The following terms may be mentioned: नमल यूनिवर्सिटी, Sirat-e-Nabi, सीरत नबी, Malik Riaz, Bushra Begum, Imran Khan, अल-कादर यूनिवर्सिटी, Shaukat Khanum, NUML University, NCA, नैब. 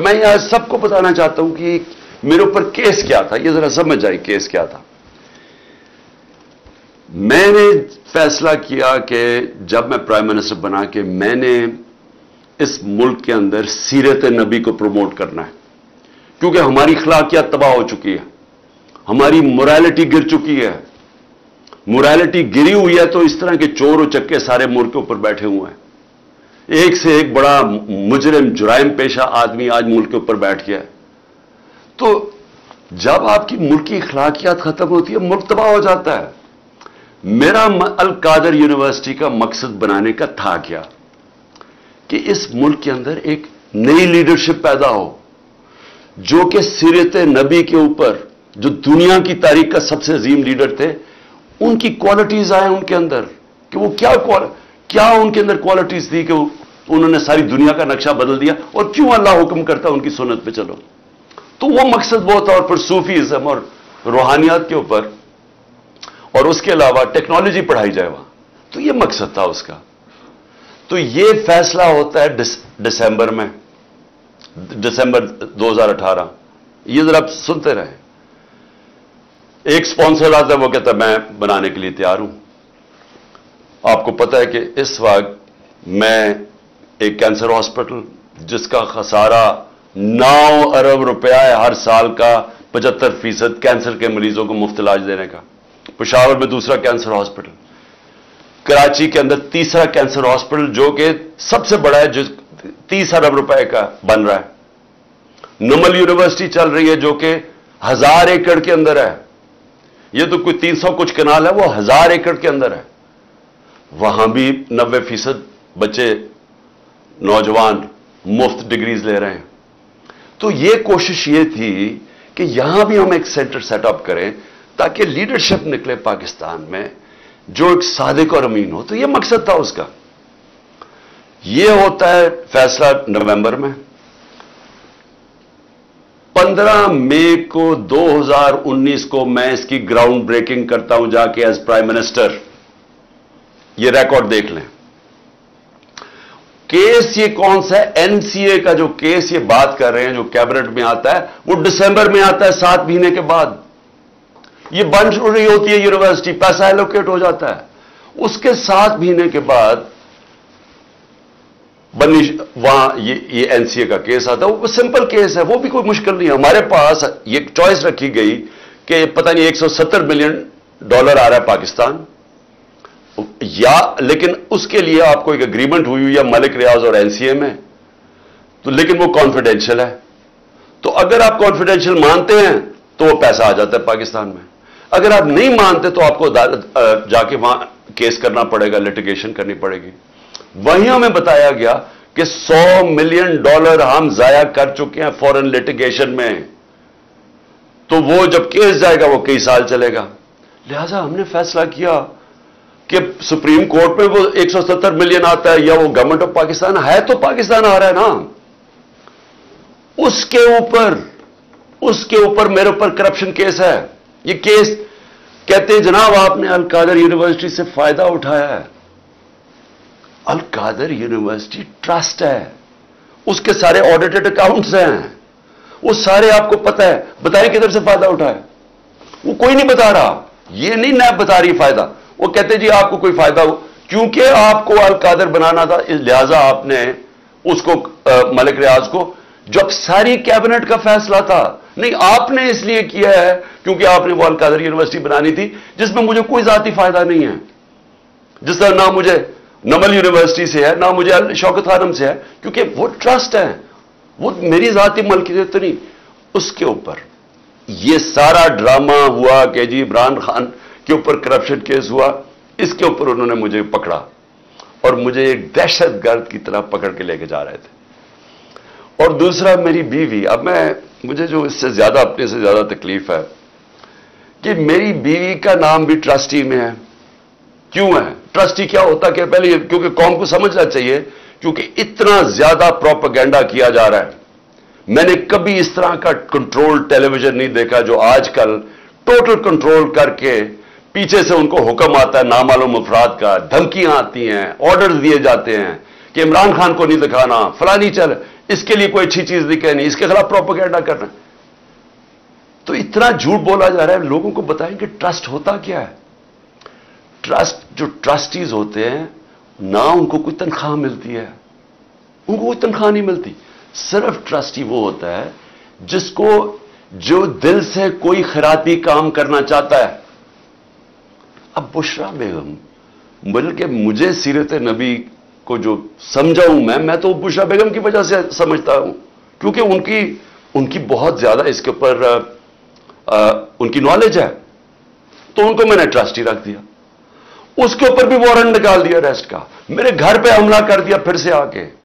मैं यहां सबको बताना चाहता हूं कि मेरे ऊपर केस क्या था, ये जरा समझ आए केस क्या था। मैंने फैसला किया कि जब मैं प्राइम मिनिस्टर बना के मैंने इस मुल्क के अंदर सीरत नबी को प्रमोट करना है, क्योंकि हमारी अखलाकियात तबाह हो चुकी है, हमारी मोरालिटी गिर चुकी है। मोरालिटी गिरी हुई है तो इस तरह के चोर उचक्के सारे मुल्क के ऊपर बैठे हुए हैं। एक से एक बड़ा मुजरिम जुराइम पेशा आदमी आज मुल्क के ऊपर बैठ गया है। तो जब आपकी मुल्क की अखलाकियात खत्म होती है, मुल्क तबाह हो जाता है। मेरा अल-कादर यूनिवर्सिटी का मकसद बनाने का था क्या कि इस मुल्क के अंदर एक नई लीडरशिप पैदा हो जो कि सीरते नबी के ऊपर, जो दुनिया की तारीख का सबसे अजीम लीडर थे, उनकी क्वालिटीज आए उनके अंदर कि वो क्या उनके अंदर क्वालिटीज थी कि उन्होंने सारी दुनिया का नक्शा बदल दिया, और क्यों अल्लाह हुक्म करता है उनकी सुन्नत पे चलो। तो वो मकसद वो था। और फिर सूफीज़म और रूहानियात के ऊपर और उसके अलावा टेक्नोलॉजी पढ़ाई जाए वहां, तो ये मकसद था उसका। तो ये फैसला होता है दिसंबर में, दिसंबर 2018। ये जरा आप सुनते रहे। एक स्पॉन्सर आता है, वो कहता है मैं बनाने के लिए तैयार हूं। आपको पता है कि इस वक्त मैं एक कैंसर हॉस्पिटल जिसका खसारा 9 अरब रुपया है हर साल का, 75% कैंसर के मरीजों को मुफ्त इलाज देने का। पेशावर में दूसरा कैंसर हॉस्पिटल, कराची के अंदर तीसरा कैंसर हॉस्पिटल जो कि सबसे बड़ा है, जो 30 अरब रुपए का बन रहा है। नुमल यूनिवर्सिटी चल रही है जो कि 1000 एकड़ के अंदर है। ये तो कोई 300 कुछ कनाल है, वो 1000 एकड़ के अंदर है। वहां भी 90% बच्चे नौजवान मुफ्त डिग्रीज ले रहे हैं। तो ये कोशिश ये थी कि यहां भी हम एक सेंटर सेटअप करें ताकि लीडरशिप निकले पाकिस्तान में जो एक सादिक और अमीन हो। तो यह मकसद था उसका। यह होता है फैसला नवंबर में। 15 मई को 2019 को मैं इसकी ग्राउंड ब्रेकिंग करता हूं जाके एज प्राइम मिनिस्टर। यह रिकॉर्ड देख लें। केस ये कौन सा है? एनसीए का जो केस ये बात कर रहे हैं जो कैबिनेट में आता है, वो दिसंबर में आता है, 7 महीने के बाद। ये बंद हो रही होती है यूनिवर्सिटी, पैसा एलोकेट हो जाता है। उसके 7 महीने के बाद वहां ये एनसीए का केस आता है। वो सिंपल केस है, वो भी कोई मुश्किल नहीं है। हमारे पास ये चॉइस रखी गई कि पता नहीं 170 मिलियन डॉलर आ रहा है पाकिस्तान, या लेकिन उसके लिए आपको एक एग्रीमेंट हुई हुई है मलिक रियाज और एनसीए में, तो लेकिन वो कॉन्फिडेंशियल है। तो अगर आप कॉन्फिडेंशियल मानते हैं तो वो पैसा आ जाता है पाकिस्तान में। अगर आप नहीं मानते तो आपको अदालत जाके वहां केस करना पड़ेगा, लिटिगेशन करनी पड़ेगी। वहीं हमें बताया गया कि 100 मिलियन डॉलर हम जाया कर चुके हैं फॉरेन लिटिगेशन में। तो वो जब केस जाएगा वो कई साल चलेगा। लिहाजा हमने फैसला किया कि सुप्रीम कोर्ट में वो 170 मिलियन आता है या वो गवर्नमेंट ऑफ पाकिस्तान है, तो पाकिस्तान आ रहा है ना, उसके ऊपर मेरे ऊपर करप्शन केस है। ये केस कहते हैं जनाब आपने अल-कादर यूनिवर्सिटी से फायदा उठाया है। अल-कादर यूनिवर्सिटी ट्रस्ट है, उसके सारे ऑडिटेड अकाउंट्स हैं, वो सारे आपको पता है। बताएं किधर से फायदा उठाया? वो कोई नहीं बता रहा। ये नहीं नैब बता रही फायदा। वो कहते जी आपको कोई फायदा हो, क्योंकि आपको अल-कादर बनाना था, लिहाजा आपने उसको मलिक रियाज को, जब सारी कैबिनेट का फैसला था, नहीं आपने इसलिए किया है क्योंकि आपने वो अल-कादर यूनिवर्सिटी बनानी थी जिसमें मुझे कोई जाती फायदा नहीं है। जिस तरह ना मुझे नमल यूनिवर्सिटी से है, ना मुझे शौकत खानम से है, क्योंकि वो ट्रस्ट है, वो मेरी जाती मलकियत तो नहीं। उसके ऊपर ये सारा ड्रामा हुआ कि जी इमरान खान के ऊपर करप्शन केस हुआ। इसके ऊपर उन्होंने मुझे पकड़ा और मुझे एक दहशतगर्द की तरह पकड़ के लेके जा रहे थे। और दूसरा मेरी बीवी, अब मुझे जो इससे ज्यादा अपने से ज्यादा तकलीफ है कि मेरी बीवी का नाम भी ट्रस्टी में है। क्यों है? ट्रस्टी क्या होता है? पहले क्योंकि कौम को समझना चाहिए, क्योंकि इतना ज्यादा प्रोपेगेंडा किया जा रहा है। मैंने कभी इस तरह का कंट्रोल टेलीविजन नहीं देखा जो आजकल टोटल कंट्रोल करके पीछे से उनको हुक्म आता है नामालूम अफराद का, धमकियां आती हैं, ऑर्डर दिए जाते हैं कि इमरान खान को नहीं दिखाना, फलानी चल इसके लिए कोई अच्छी चीज नहीं कहनी, इसके खिलाफ प्रोपेगेंडा करना। तो इतना झूठ बोला जा रहा है। लोगों को बताएं कि ट्रस्ट होता क्या है। ट्रस्ट, जो ट्रस्टीज होते हैं ना, उनको कोई तनख्वाह मिलती है, उनको कोई तनख्वाह नहीं मिलती। सिर्फ ट्रस्टी वो होता है जिसको, जो दिल से कोई खैराती काम करना चाहता है। अब बुशरा बेगम, बल्कि मुझे सीरत नबी को जो समझा हूं मैं तो बुशरा बेगम की वजह से समझता हूं, क्योंकि उनकी बहुत ज्यादा इसके ऊपर उनकी नॉलेज है, तो उनको मैंने ट्रस्टी रख दिया। उसके ऊपर भी वारंट निकाल दिया अरेस्ट का, मेरे घर पे हमला कर दिया फिर से आके।